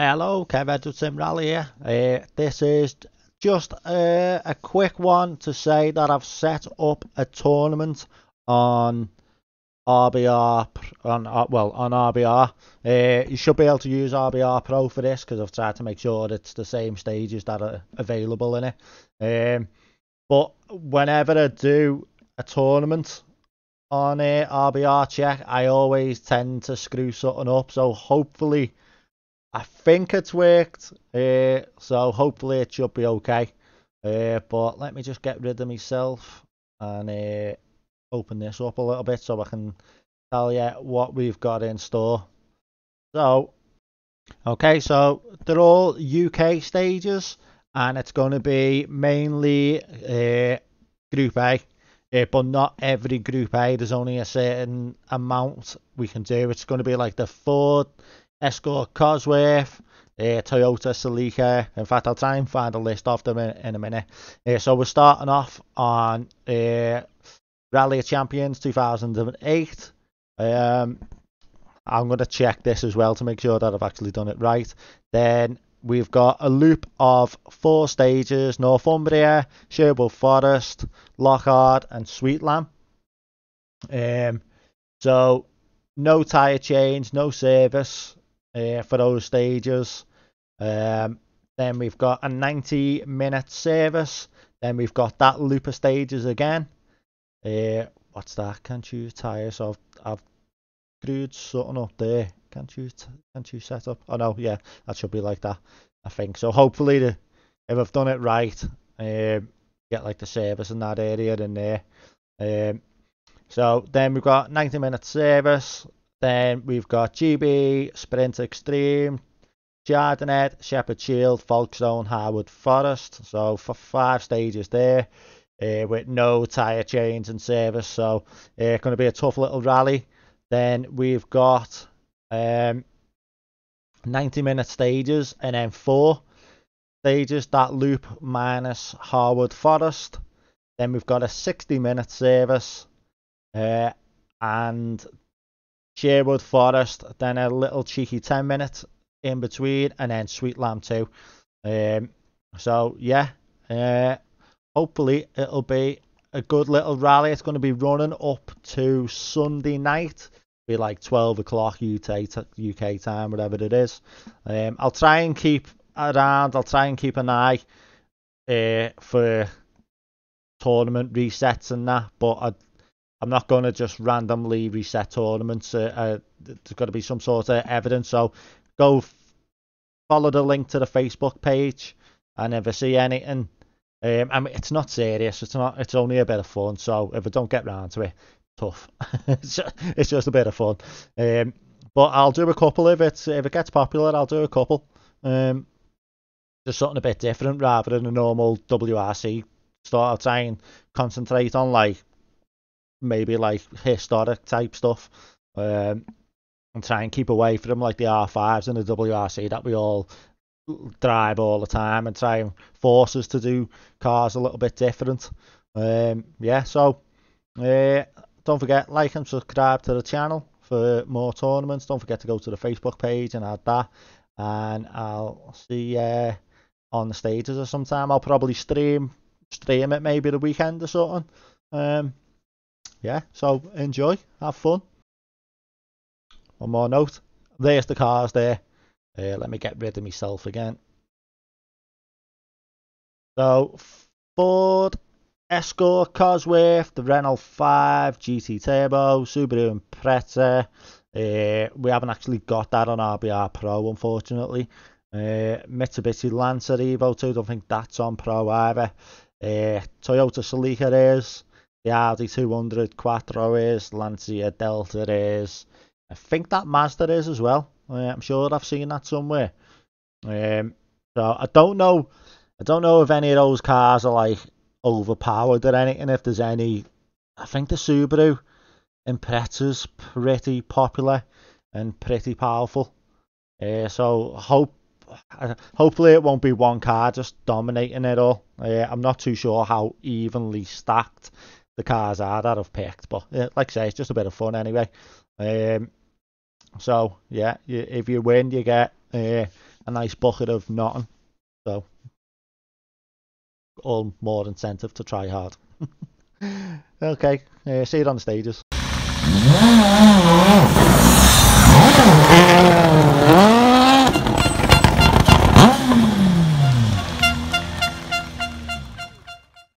Hello, Kev Edwards Sim Rally here. This is just a quick one to say that I've set up a tournament on RBR, on RBR. You should be able to use RBR Pro for this because I've tried to make sure it's the same stages that are available in it. But whenever I do a tournament on RBR check, I always tend to screw something up. So hopefully, I think it's worked, so hopefully it should be okay. But let me just get rid of myself and open this up a little bit so I can tell you what we've got in store. So, okay, so they're all UK stages and it's going to be mainly Group A. But not every Group A, there's only a certain amount we can do. It's going to be like the Ford Escort Cosworth, Toyota Celica. In fact, I'll try and find a list of them in a minute. So we're starting off on Rally of Champions 2008. I'm going to check this as well to make sure that I've actually done it right. Then we've got a loop of 4 stages: Northumbria, Sherwood Forest, Lockhart and Sweet Lamb. So no tyre change, no service for those stages. Then we've got a 90-minute service. Then we've got that loop of stages again. What's that? Can't use tyres. So I've screwed something up there. Can't you set up? Oh no, yeah, that should be like that, I think. So hopefully, if I've done it right, get like the service in that area in there. So then we've got 90-minute service. Then we've got GB, Sprint Extreme, Jardinet, Shepherd Shield, Folkstone, Harwood Forest. So for 5 stages there with no tyre change and service. So it's going to be a tough little rally. Then we've got 90-minute stages and then 4 stages, that loop minus Harwood Forest. Then we've got a 60-minute service and Sherwood Forest, then a little cheeky 10 minutes in between, and then Sweet Lamb 2. So yeah, hopefully it'll be a good little rally. It's going to be running up to Sunday night, be like 12 o'clock UK time, whatever it is. I'll try and keep around, I'll try and keep an eye for tournament resets and that, but I'm not going to just randomly reset tournaments. There's got to be some sort of evidence. So go follow the link to the Facebook page, and if I see anything, I mean, it's not serious. It's only a bit of fun. So if I don't get round to it, tough. It's just a bit of fun. But I'll do a couple if it gets popular. I'll do a couple. Just something a bit different rather than a normal WRC. So I'll try and concentrate on maybe historic type stuff, and try and keep away from the R5s and the WRC that we all drive all the time, and try and force us to do cars a little bit different. Yeah, so don't forget, like and subscribe to the channel for more tournaments. Don't forget to go to the Facebook page and add that, and I'll see you on the stages or sometime. I'll probably stream it maybe the weekend or something. Yeah, so enjoy, have fun. One more note, there's the cars there. Let me get rid of myself again. So Ford Escort Cosworth, the Renault 5 GT Turbo, Subaru Impreza. We haven't actually got that on RBR Pro, unfortunately. Mitsubishi Lancer Evo 2, don't think that's on Pro either. Toyota Celica is. The Audi 200 Quattro is, Lancia Delta is, I think that Mazda is as well. I'm sure I've seen that somewhere. So I don't know if any of those cars are overpowered or anything. If there's any, I think the Subaru Impreza's pretty popular and pretty powerful. So hopefully it won't be one car just dominating it all. I'm not too sure how evenly stacked the cars are that I've picked, but like I say, it's just a bit of fun anyway. So yeah, if you win, you get a nice bucket of nothing. So, all more incentive to try hard. Okay, see you on the stages.